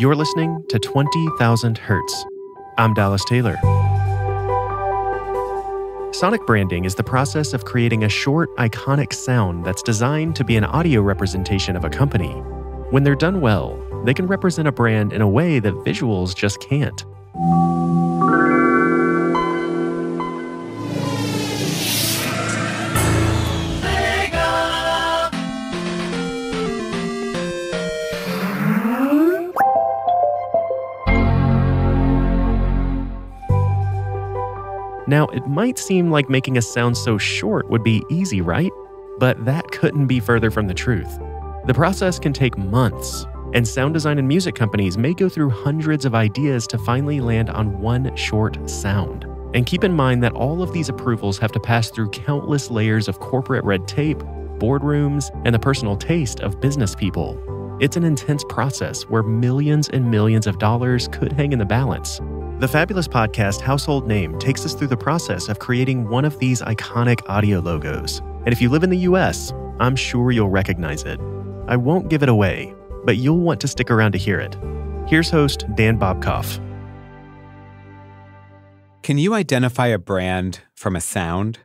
You're listening to 20,000 Hertz. I'm Dallas Taylor. Sonic branding is the process of creating a short, iconic sound that's designed to be an audio representation of a company. When they're done well, they can represent a brand in a way that visuals just can't. Now, it might seem like making a sound so short would be easy, right? But that couldn't be further from the truth. The process can take months, and sound design and music companies may go through hundreds of ideas to finally land on one short sound. And keep in mind that all of these approvals have to pass through countless layers of corporate red tape, boardrooms, and the personal taste of business people. It's an intense process where millions and millions of dollars could hang in the balance. The fabulous podcast Household Name takes us through the process of creating one of these iconic audio logos. And if you live in the US, I'm sure you'll recognize it. I won't give it away, but you'll want to stick around to hear it. Here's host Dan Bobkoff. Can you identify a brand from a sound?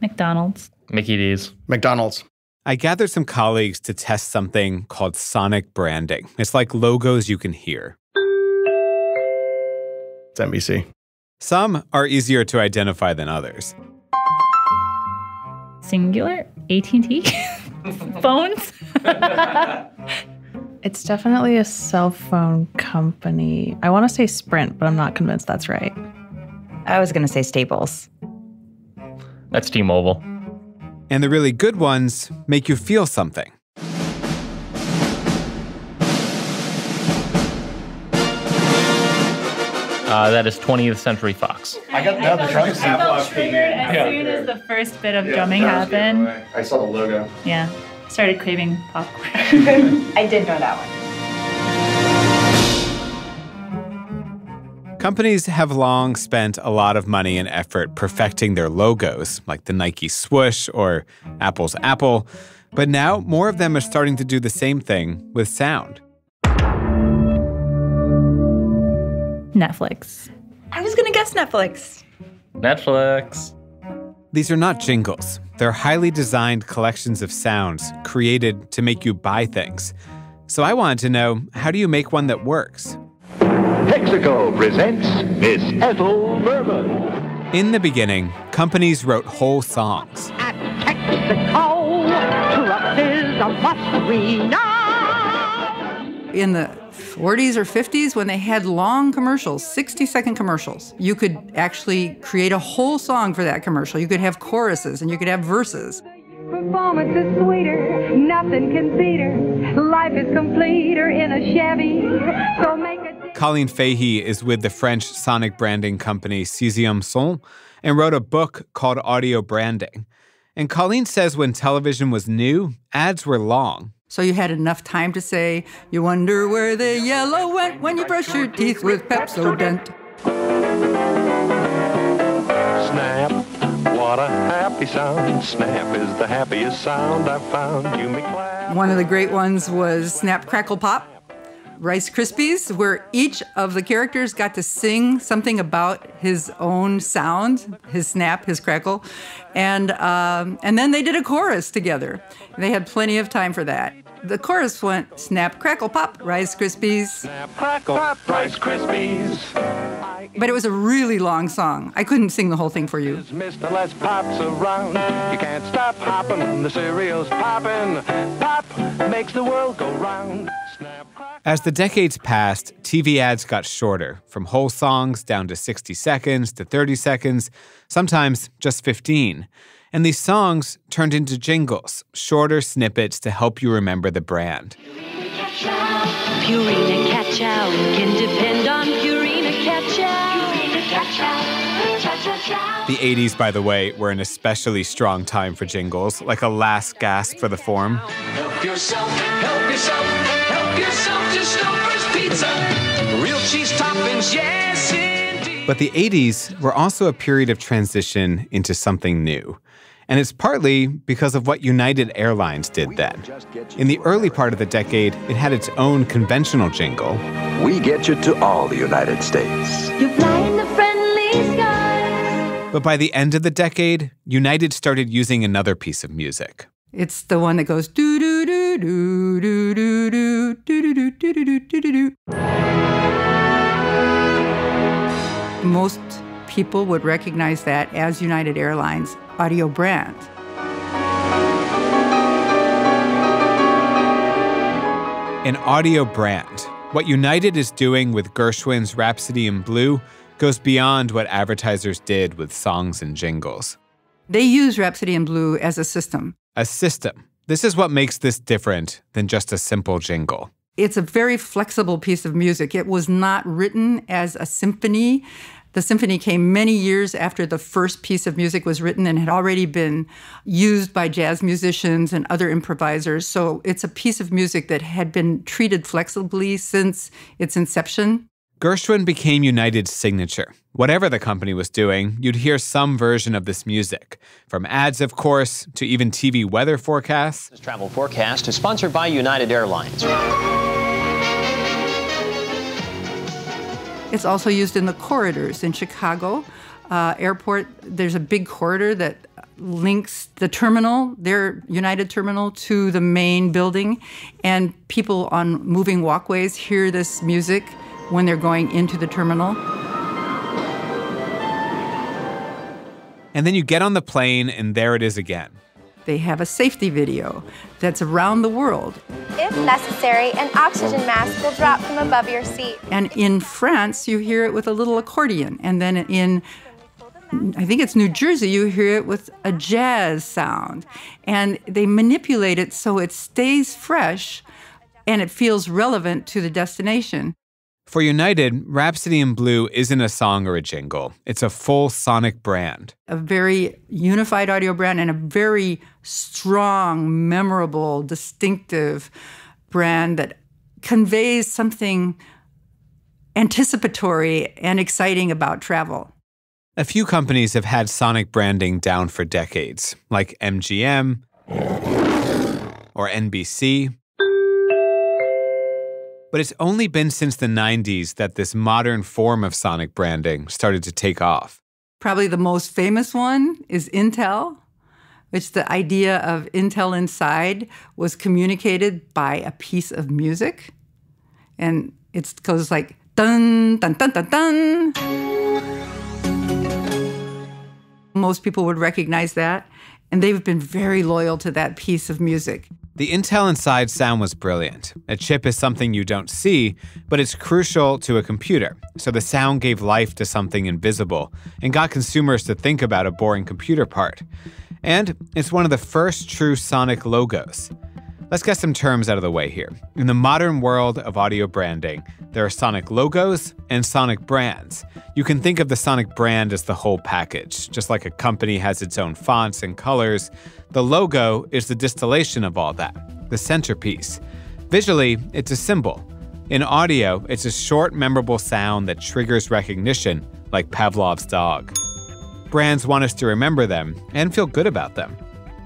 McDonald's. Mickey D's. McDonald's. I gathered some colleagues to test something called sonic branding. It's like logos you can hear. It's NBC. Some are easier to identify than others. Singular? AT&T? Phones? It's definitely a cell phone company. I want to say Sprint, but I'm not convinced that's right. I was going to say Staples. That's T-Mobile. And the really good ones make you feel something. That is 20th Century Fox. I felt triggered as soon as the first bit of drumming happened. I saw the logo. Yeah. Started craving popcorn. I did know that one. Companies have long spent a lot of money and effort perfecting their logos, like the Nike swoosh or Apple's Apple. But now more of them are starting to do the same thing with sound. Netflix. I was going to guess Netflix. Netflix. These are not jingles. They're highly designed collections of sounds created to make you buy things. So I wanted to know, how do you make one that works? Texaco presents Miss Ethel Merman. In the beginning, companies wrote whole songs. At Texaco, trust is a must we know. In the 40s or 50s, when they had long commercials, 60-second commercials. You could actually create a whole song for that commercial. You could have choruses and you could have verses. Performance is sweeter, nothing can beat her. Life is completer in a Chevy, so make a... Colleen Fahey is with the French sonic branding company Cisium Son and wrote a book called Audio Branding. And Colleen says when television was new, ads were long. So you had enough time to say, you wonder where the yellow went when you brush your teeth with Pepsodent. Snap, what a happy sound. Snap is the happiest sound I've found. You may clap. One of the great ones was Snap, Crackle, Pop, Rice Krispies, where each of the characters got to sing something about his own sound, his snap, his crackle. And then they did a chorus together. They had plenty of time for that. The chorus went, snap, crackle, pop, Rice Krispies. Snap, crackle, pop, Rice Krispies. But it was a really long song. I couldn't sing the whole thing for you. Mr. Les pops around. You can't stop hopping. The cereal's popping. Pop makes the world go round. Snap, crackle. As the decades passed, TV ads got shorter, from whole songs down to 60 seconds to 30 seconds, sometimes just 15. And these songs turned into jingles, shorter snippets to help you remember the brand. Purina Catchow, you can depend on Purina Catchow. Purina Catchow, cha-cha-chow. The 80s, by the way, were an especially strong time for jingles, like a last gasp for the form. Help yourself, help yourself, help yourself to Stouffer's Pizza. Real cheese toppings, yes indeed. But the 80s were also a period of transition into something new. And it's partly because of what United Airlines did then. In the early part of the decade, it had its own conventional jingle. We get you to all the United States. You fly in the friendly skies. But by the end of the decade, United started using another piece of music. It's the one that goes doo doo doo doo doo doo doo doo doo doo doo doo doo doo. Most people would recognize that as United Airlines audio brand. An audio brand. What United is doing with Gershwin's Rhapsody in Blue goes beyond what advertisers did with songs and jingles. They use Rhapsody in Blue as a system. A system. This is what makes this different than just a simple jingle. It's a very flexible piece of music. It was not written as a symphony. The symphony came many years after the first piece of music was written and had already been used by jazz musicians and other improvisers. So it's a piece of music that had been treated flexibly since its inception. Gershwin became United's signature. Whatever the company was doing, you'd hear some version of this music. From ads, of course, to even TV weather forecasts. This travel forecast is sponsored by United Airlines. It's also used in the corridors in Chicago airport. There's a big corridor that links the terminal, their United terminal, to the main building. And people on moving walkways hear this music when they're going into the terminal. And then you get on the plane, and there it is again. They have a safety video that's around the world. If necessary, an oxygen mask will drop from above your seat. And in France, you hear it with a little accordion. And then in, I think it's New Jersey, you hear it with a jazz sound. And they manipulate it so it stays fresh and it feels relevant to the destination. For United, Rhapsody in Blue isn't a song or a jingle. It's a full sonic brand. A very unified audio brand and a very strong, memorable, distinctive brand that conveys something anticipatory and exciting about travel. A few companies have had sonic branding down for decades, like MGM or NBC. But it's only been since the 90s that this modern form of sonic branding started to take off. Probably the most famous one is Intel, which the idea of Intel Inside was communicated by a piece of music. And it goes like, dun, dun, dun, dun, dun. Most people would recognize that. And they've been very loyal to that piece of music. The Intel Inside sound was brilliant. A chip is something you don't see, but it's crucial to a computer. So the sound gave life to something invisible and got consumers to think about a boring computer part. And it's one of the first true sonic logos. Let's get some terms out of the way here. In the modern world of audio branding, there are sonic logos and sonic brands. You can think of the sonic brand as the whole package. Just like a company has its own fonts and colors, the logo is the distillation of all that, the centerpiece. Visually, it's a symbol. In audio, it's a short, memorable sound that triggers recognition, like Pavlov's dog. Brands want us to remember them and feel good about them.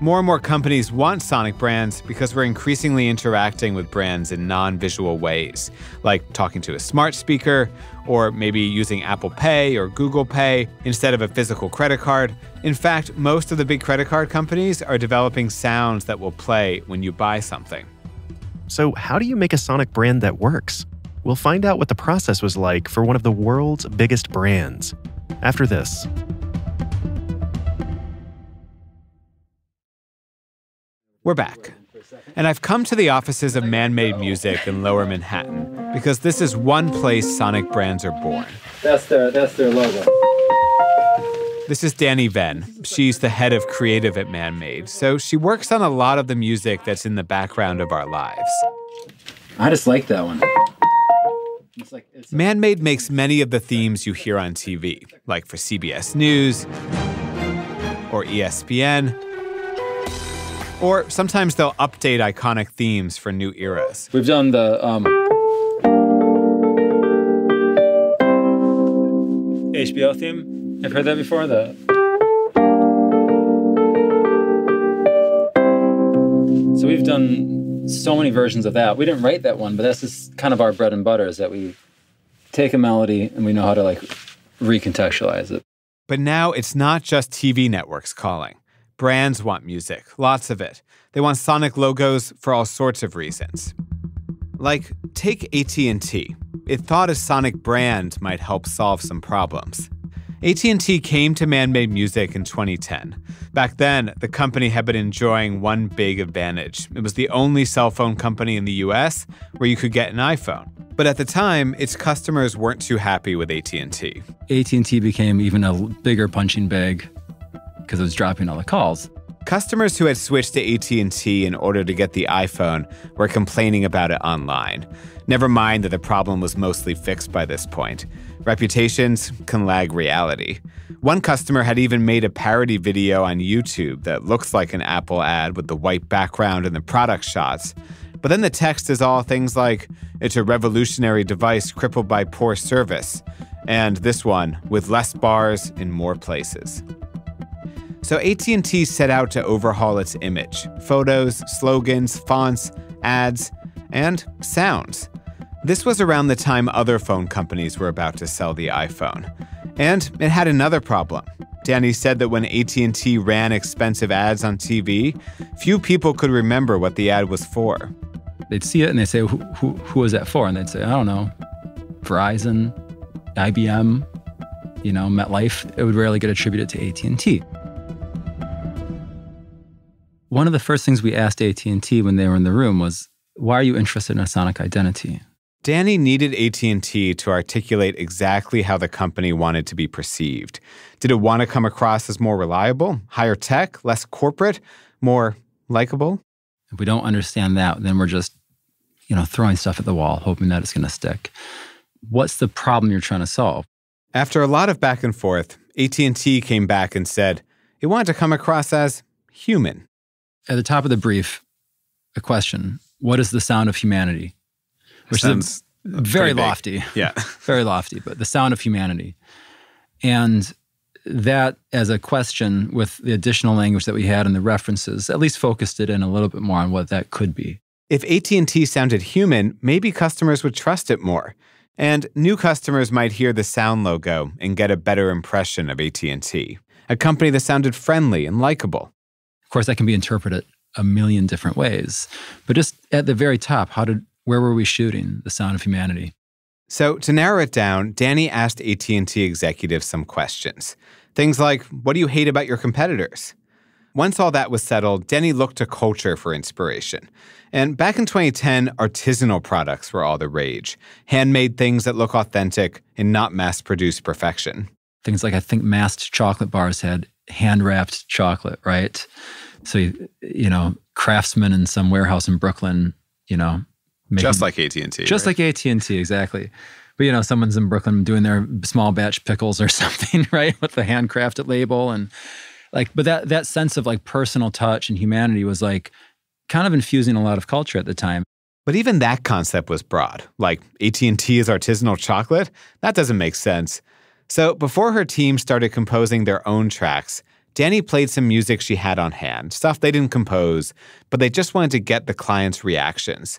More and more companies want sonic brands because we're increasingly interacting with brands in non-visual ways, like talking to a smart speaker, or maybe using Apple Pay or Google Pay instead of a physical credit card. In fact, most of the big credit card companies are developing sounds that will play when you buy something. So how do you make a sonic brand that works? We'll find out what the process was like for one of the world's biggest brands after this. We're back. And I've come to the offices of Manmade Music in Lower Manhattan because this is one place sonic brands are born. That's their logo. This is Dani Venn. She's the head of creative at Manmade, so she works on a lot of the music that's in the background of our lives. I just like that one. Manmade makes many of the themes you hear on TV, like for CBS News or ESPN. Or sometimes they'll update iconic themes for new eras. We've done the, HBO theme. I've heard that before, the... So we've done so many versions of that. We didn't write that one, but that's just kind of our bread and butter, is that we take a melody and we know how to, like, recontextualize it. But now it's not just TV networks calling. Brands want music, lots of it. They want sonic logos for all sorts of reasons. Like, take AT&T. It thought a sonic brand might help solve some problems. AT&T came to Manmade Music in 2010. Back then, the company had been enjoying one big advantage. It was the only cell phone company in the US where you could get an iPhone. But at the time, its customers weren't too happy with AT&T. AT&T became even a bigger punching bag because it was dropping all the calls. Customers who had switched to AT&T in order to get the iPhone were complaining about it online. Never mind that the problem was mostly fixed by this point. Reputations can lag reality. One customer had even made a parody video on YouTube that looks like an Apple ad with the white background and the product shots. But then the text is all things like, "It's a revolutionary device crippled by poor service," and this one, "with less bars in more places." So AT&T set out to overhaul its image. Photos, slogans, fonts, ads, and sounds. This was around the time other phone companies were about to sell the iPhone. And it had another problem. Dani said that when AT&T ran expensive ads on TV, few people could remember what the ad was for. They'd see it and they'd say, who was that for? And they'd say, I don't know, Verizon, IBM, you know, MetLife. It would rarely get attributed to AT&T. One of the first things we asked AT&T when they were in the room was, why are you interested in a sonic identity? Dani needed AT&T to articulate exactly how the company wanted to be perceived. Did it want to come across as more reliable, higher tech, less corporate, more likable? If we don't understand that, then we're just, you know, throwing stuff at the wall, hoping that it's going to stick. What's the problem you're trying to solve? After a lot of back and forth, AT&T came back and said it wanted to come across as human. At the top of the brief, a question, what is the sound of humanity? Which sounds is very lofty. Yeah. Very lofty, but the sound of humanity. And that as a question with the additional language that we had in the references, at least focused it in a little bit more on what that could be. If AT&T sounded human, maybe customers would trust it more. And new customers might hear the sound logo and get a better impression of AT&T, a company that sounded friendly and likable. Of course, that can be interpreted a million different ways. But just at the very top, where were we shooting the sound of humanity? So to narrow it down, Dani asked AT&T executives some questions. Things like, what do you hate about your competitors? Once all that was settled, Dani looked to culture for inspiration. And back in 2010, artisanal products were all the rage. Handmade things that look authentic and not mass-produced perfection. Things like, I think masked chocolate bars had hand-wrapped chocolate, right? So, you know, craftsmen in some warehouse in Brooklyn, you know. Just like AT&T. Just like AT&T, exactly. But, you know, someone's in Brooklyn doing their small batch pickles or something, right? With the handcrafted label and like, but that sense of like personal touch and humanity was like kind of infusing a lot of culture at the time. But even that concept was broad. Like AT&T is artisanal chocolate? That doesn't make sense. So before her team started composing their own tracks, Dani played some music she had on hand, stuff they didn't compose, but they just wanted to get the client's reactions.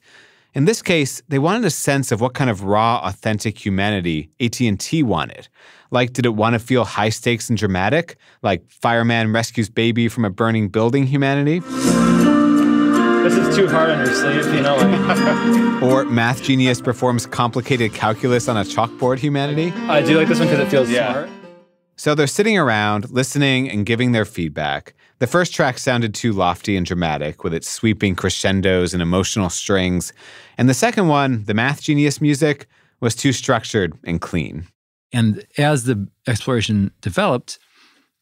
In this case, they wanted a sense of what kind of raw, authentic humanity AT&T wanted. Like, did it want to feel high stakes and dramatic? Like fireman rescues baby from a burning building humanity? This is too hard on your sleeve, you know. Like. Or math genius performs complicated calculus on a chalkboard humanity. I do like this one because it feels smart. So they're sitting around, listening and giving their feedback. The first track sounded too lofty and dramatic, with its sweeping crescendos and emotional strings. And the second one, the math genius music, was too structured and clean. And as the exploration developed,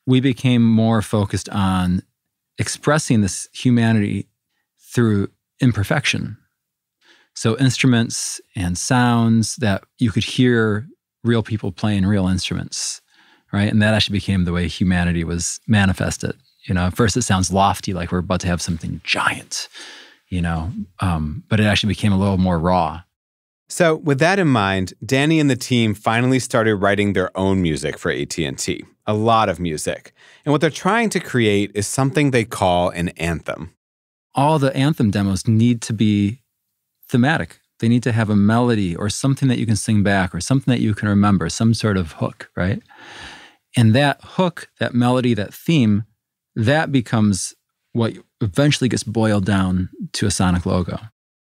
we became more focused on expressing this humanity through imperfection. So instruments and sounds that you could hear real people playing real instruments, right? And that actually became the way humanity was manifested. You know, at first it sounds lofty, like we're about to have something giant, you know, but it actually became a little more raw. So with that in mind, Dani and the team finally started writing their own music for AT&T, a lot of music. And what they're trying to create is something they call an anthem. all the anthem demos need to be thematic. They need to have a melody or something that you can sing back or something that you can remember, some sort of hook, right? And that hook, that melody, that theme, that becomes what eventually gets boiled down to a sonic logo.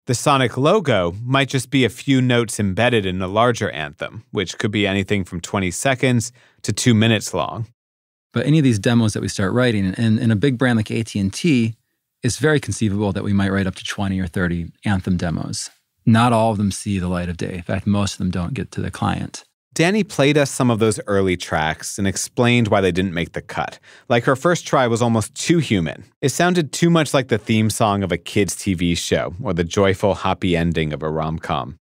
The sonic logo might just be a few notes embedded in a larger anthem, which could be anything from 20 seconds to 2 minutes long. But any of these demos that we start writing, and in a big brand like AT&T, it's very conceivable that we might write up to 20 or 30 anthem demos. Not all of them see the light of day. In fact, most of them don't get to the client. Dani played us some of those early tracks and explained why they didn't make the cut. Like, her first try was almost too human. It sounded too much like the theme song of a kids' TV show or the joyful, happy ending of a rom-com.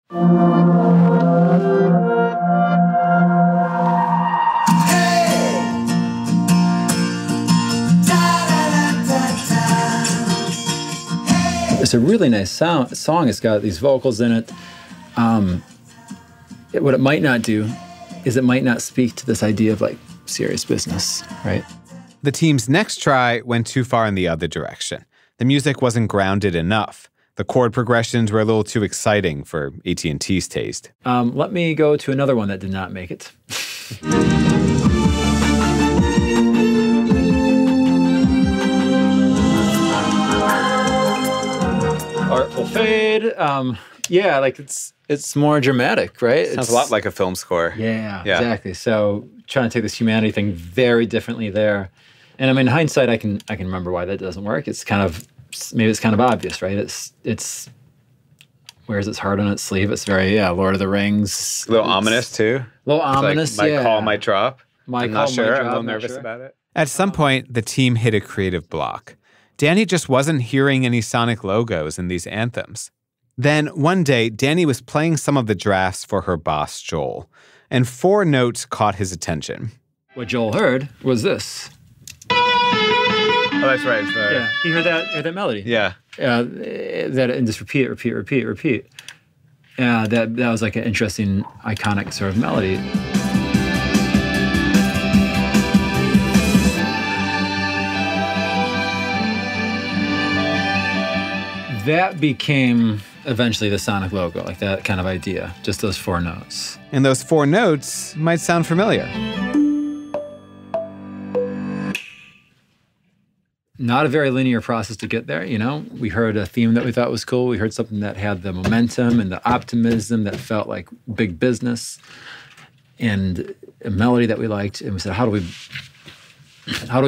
It's a really nice song. It's got these vocals in it. What it might not do is it might not speak to this idea of, like, serious business, right? The team's next try went too far in the other direction. The music wasn't grounded enough. The chord progressions were a little too exciting for AT&T's taste. Let me go to another one that did not make it. Artful fade. Yeah, like, it's more dramatic, right? Sounds a lot like a film score. Yeah, exactly. So trying to take this humanity thing very differently there. And I mean, in hindsight, I can remember why that doesn't work. It's kind of, maybe it's kind of obvious, right? It's wears its heart on its sleeve. It's very, Lord of the Rings. A little ominous too. A little ominous, like, my call, my drop. I'm not sure. I'm a little nervous about it. At some point, the team hit a creative block. Dani just wasn't hearing any sonic logos in these anthems. Then, one day, Dani was playing some of the drafts for her boss, Joel, and four notes caught his attention. What Joel heard was this. Oh, that's right. Yeah, he heard that melody. Yeah. And just repeat. Yeah, that was like an interesting, iconic sort of melody. That became eventually the sonic logo, like that kind of idea, just those four notes. And those four notes might sound familiar. Not a very linear process to get there, you know? We heard a theme that we thought was cool. We heard something that had the momentum and the optimism that felt like big business and a melody that we liked. And we said, how do we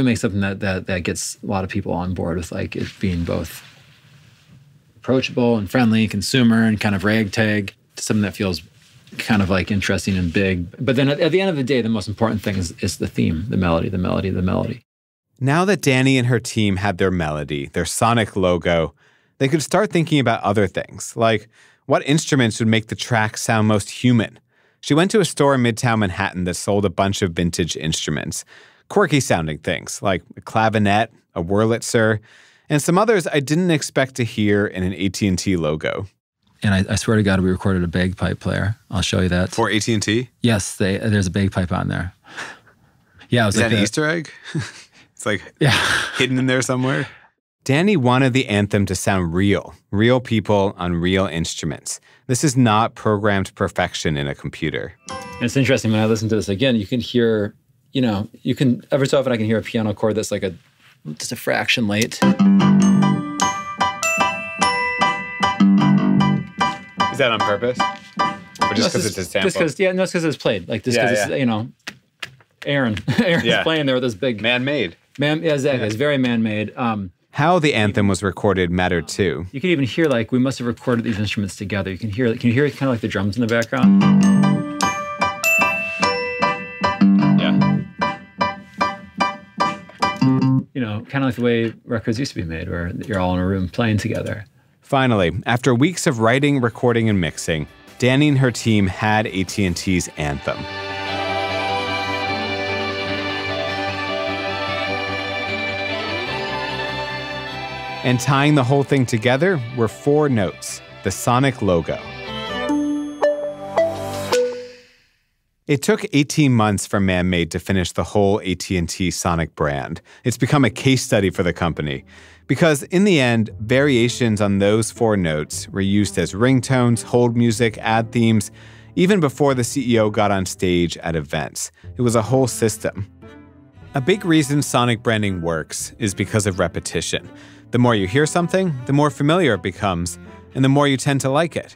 make something that gets a lot of people on board with, like, it being both approachable and friendly, consumer, and kind of ragtag, something that feels kind of like interesting and big. But then at the end of the day, the most important thing is the theme, the melody. Now that Dani and her team had their melody, their sonic logo, they could start thinking about other things, like what instruments would make the track sound most human. She went to a store in Midtown Manhattan that sold a bunch of vintage instruments, quirky-sounding things like a clavinet, a Wurlitzer, and some others I didn't expect to hear in an AT&T logo. And I swear to God, we recorded a bagpipe player. I'll show you that. For AT&T? Yes, there's a bagpipe on there. Yeah, is like that an Easter egg? It's like hidden in there somewhere. Dani wanted the anthem to sound real people on real instruments. This is not programmed perfection in a computer. And it's interesting, when I listen to this again, you can hear, every so often I can hear a piano chord that's like just a fraction late. Is that on purpose? Or just because it's a sample? Just because, no, it's because it's played. Like, just because it's, Aaron's playing there with this big... Man-made. Exactly. Yeah. It's very man-made. How the anthem was recorded mattered, too. You can even hear, like, we must have recorded these instruments together. You can hear, kind of like the drums in the background. Kind of like the way records used to be made, where you're all in a room playing together. Finally, after weeks of writing, recording, and mixing, Dani and her team had AT&T's anthem. And tying the whole thing together were four notes, the sonic logo. It took 18 months for Manmade to finish the whole AT&T sonic brand. It's become a case study for the company. because in the end, variations on those four notes were used as ringtones, hold music, ad themes, even before the CEO got on stage at events. It was a whole system. A big reason sonic branding works is because of repetition. The more you hear something, the more familiar it becomes, and the more you tend to like it.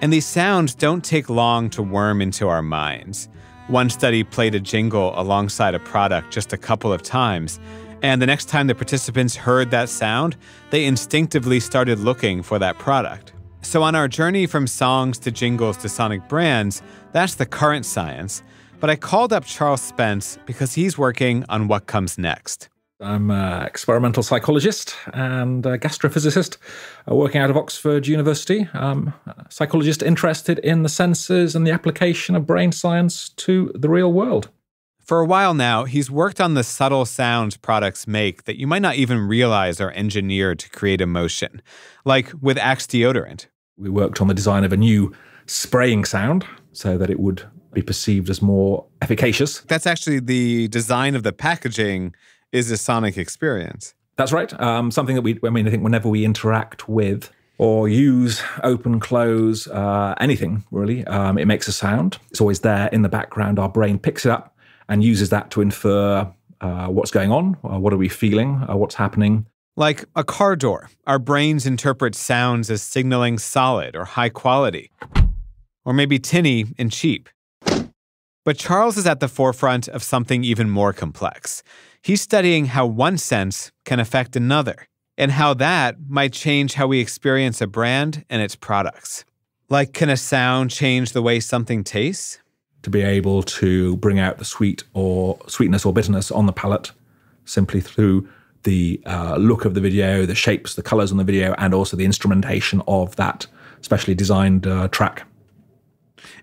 And these sounds don't take long to worm into our minds. One study played a jingle alongside a product just a couple of times, and the next time the participants heard that sound, they instinctively started looking for that product. So on our journey from songs to jingles to sonic brands, that's the current science. But I called up Charles Spence because he's working on what comes next. I'm an experimental psychologist and a gastrophysicist working out of Oxford University. I'm a psychologist interested in the senses and the application of brain science to the real world. For a while now, he's worked on the subtle sounds products make that you might not even realize are engineered to create emotion, like with Axe deodorant. We worked on the design of a new spraying sound so that it would be perceived as more efficacious. That's actually the design of the packaging is a sonic experience. That's right. Something that I think whenever we interact with or use, open, close, anything really, it makes a sound. It's always there in the background. Our brain picks it up and uses that to infer what's going on, what are we feeling, what's happening. Like a car door, our brains interpret sounds as signaling solid or high quality, or maybe tinny and cheap. But Charles is at the forefront of something even more complex. He's studying how one sense can affect another, and how that might change how we experience a brand and its products. Like, can a sound change the way something tastes? To be able to bring out the sweetness or bitterness on the palate simply through the look of the video, the shapes, the colors on the video, and also the instrumentation of that specially designed track.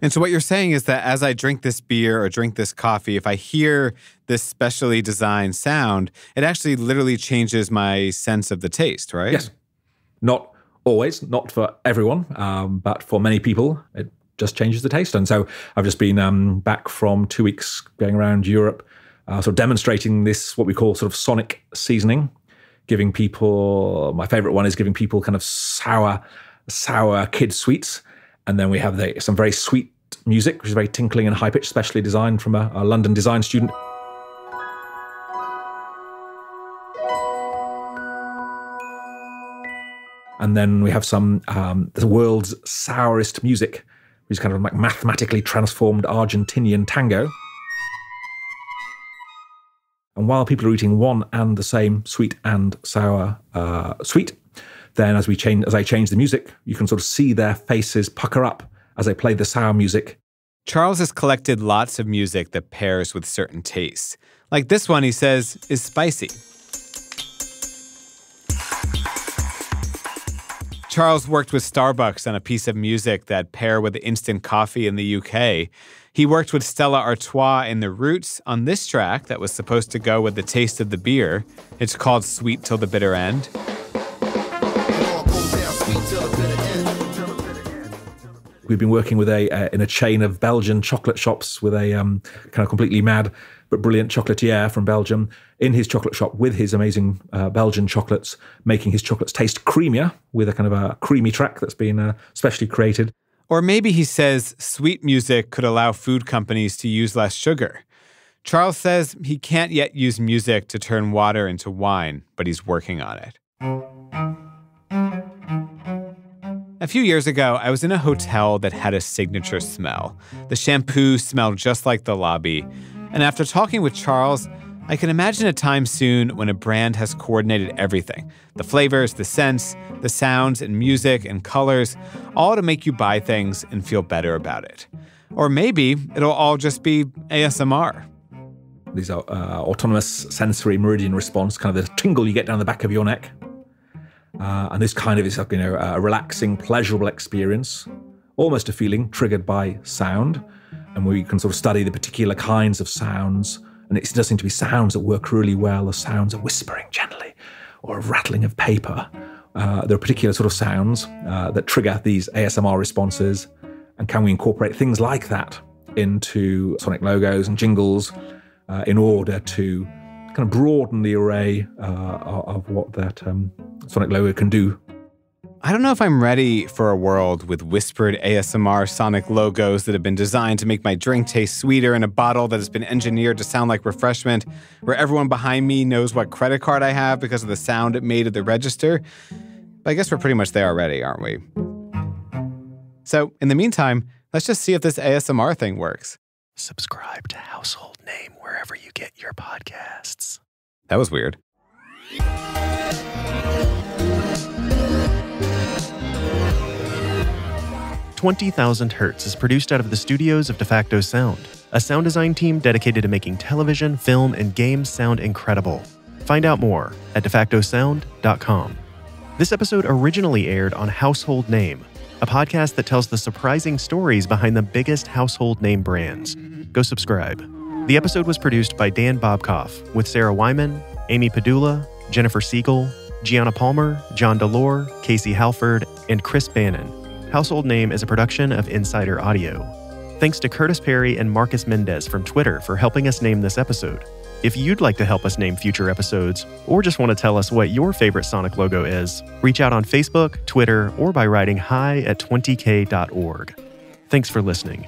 And so what you're saying is that as I drink this beer or drink this coffee, if I hear this specially designed sound, it actually literally changes my sense of the taste, right? Yes. Not always, not for everyone, but for many people, it just changes the taste. And so I've just been back from 2 weeks going around Europe, sort of demonstrating this, what we call sort of sonic seasoning, giving people, my favorite one is giving people kind of sour kid sweets. And then we have some very sweet music, which is very tinkling and high-pitched, specially designed from a London design student. And then we have some, the world's sourest music, which is kind of like mathematically transformed Argentinian tango. And while people are eating one and the same sweet and sour sweet, then as I change the music, you can sort of see their faces pucker up as I play the sour music. Charles has collected lots of music that pairs with certain tastes. Like this one, he says, is spicy. Charles worked with Starbucks on a piece of music that paired with instant coffee in the UK. He worked with Stella Artois and The Roots on this track that was supposed to go with the taste of the beer. It's called Sweet Till the Bitter End. We've been working with in a chain of Belgian chocolate shops with a kind of completely mad but brilliant chocolatier from Belgium in his chocolate shop with his amazing Belgian chocolates, making his chocolates taste creamier with a kind of a creamy track that's been specially created. Or maybe he says sweet music could allow food companies to use less sugar. Charles says he can't yet use music to turn water into wine, but he's working on it. A few years ago, I was in a hotel that had a signature smell. The shampoo smelled just like the lobby. And after talking with Charles, I can imagine a time soon when a brand has coordinated everything. The flavors, the scents, the sounds and music and colors, all to make you buy things and feel better about it. Or maybe it'll all just be ASMR. These are autonomous sensory meridian response, kind of the tingle you get down the back of your neck. And this kind of is, you know, a relaxing, pleasurable experience, almost a feeling triggered by sound. And we can sort of study the particular kinds of sounds. And it does seem to be sounds that work really well as sounds of whispering gently or of rattling of paper. There are particular sort of sounds that trigger these ASMR responses. And can we incorporate things like that into sonic logos and jingles in order to kind of broaden the array of what that sonic logo can do. I don't know if I'm ready for a world with whispered ASMR sonic logos that have been designed to make my drink taste sweeter in a bottle that has been engineered to sound like refreshment, where everyone behind me knows what credit card I have because of the sound it made at the register. But I guess we're pretty much there already, aren't we? So, in the meantime, let's just see if this ASMR thing works. Subscribe to Household Name wherever you get your podcasts. That was weird. "20,000 Hertz" is produced out of the studios of DeFacto Sound, a sound design team dedicated to making television, film, and games sound incredible. Find out more at defactosound.com. This episode originally aired on Household Name, a podcast that tells the surprising stories behind the biggest household name brands. Go subscribe. The episode was produced by Dan Bobkoff, with Sarah Wyman, Amy Padula, Jennifer Siegel, Gianna Palmer, John Delore, Casey Halford, and Chris Bannon. Household Name is a production of Insider Audio. Thanks to Curtis Perry and Marcus Mendez from Twitter for helping us name this episode. If you'd like to help us name future episodes, or just want to tell us what your favorite sonic logo is, reach out on Facebook, Twitter, or by writing hi@20k.org. Thanks for listening.